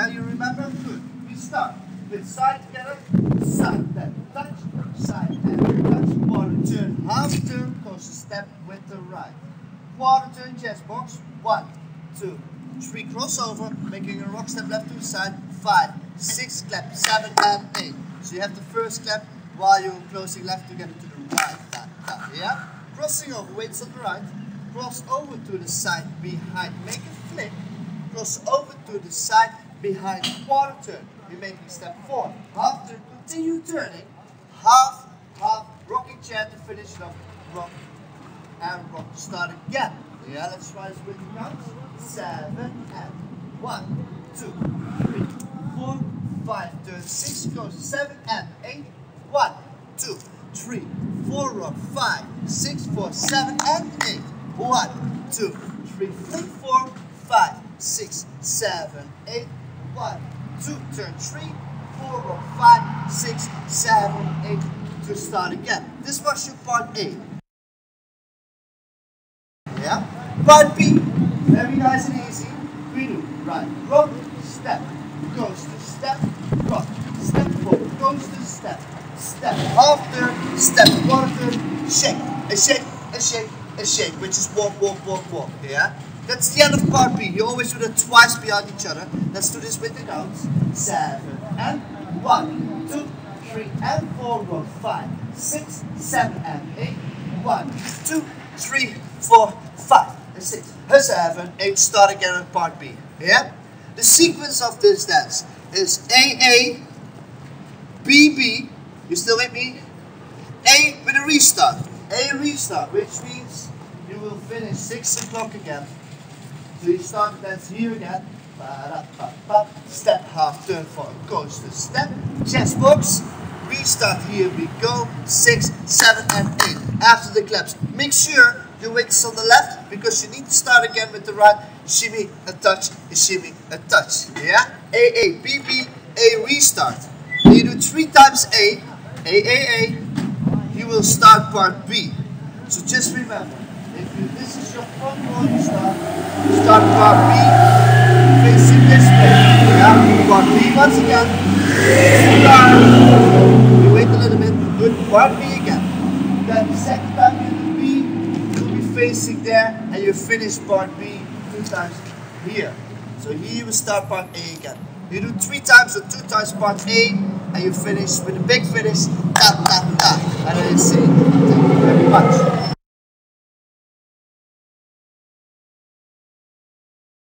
Yeah, you remember? Good. We start with side together, side then touch, side and touch, quarter turn, half turn, close the step with the right. Quarter turn, chest box, 1, 2, 3 crossover, making a rock step left to the side, 5, 6 clap, 7 and 8. So you have the first clap while you're closing left together to the right, yeah? Crossing over, weights on the right, cross over to the side, behind, make a flip, cross over to the side, behind, quarter turn, you're making step 4, half turn, continue turning, half, half, rocking chair to finish it off, rock, and rock, start again, yeah, let's try this with the rounds, 7 and 1, 2, 3, 4, 5, turn 6, goes 7 and 8, 1, 2, 3, 4, rock, 5, 6, 4, 7 and 8, 1, 2, 3, 4, 5, 6, 7, 8, 1, 2, turn 3, 4, rock, 5, 6, 7, 8, to start again. This was your part A. Yeah? Part B, very nice and easy, we do right, rock, step, goes to step, rock, step forward, goes to step, step half turn, step quarter turn, shake, a shake, a shake, a shake, which is walk, walk, walk, walk, yeah? That's the end of part B, you always do that twice behind each other. Let's do this with the counts, 7 and 1, 2, 3 and 4, rock, 5, 6, 7 and 8, 1, 2, 3, 4, 5, 6, 7, 8, start again on part B, yeah? The sequence of this dance is AA, BB, you still with me? A with a restart, which means you will finish 6 o'clock again. So you start the dance here again, step, half, turn forward, goes to step, chest box, restart, here we go, 6, 7 and 8. After the claps, make sure your weight is on the left because you need to start again with the right, shimmy, a touch, a shimmy, a touch, yeah? A, B, B, A, restart. You do 3 times A, you will start part B. So just remember, if you, this is your front row you start part B, facing this way, yeah? Part B once again, start, you wait a little bit, good, part B again, then the second time you do facing there, and you finish part B 2 times here. So here you will start part A again. You do 3 times or 2 times part A, and you finish with a big finish, tap, tap, tap, and then you say, thank you very much.